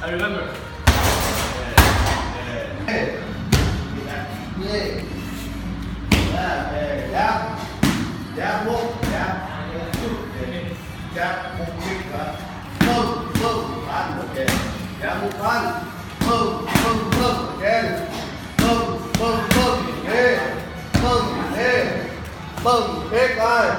I remember. Boom, big line.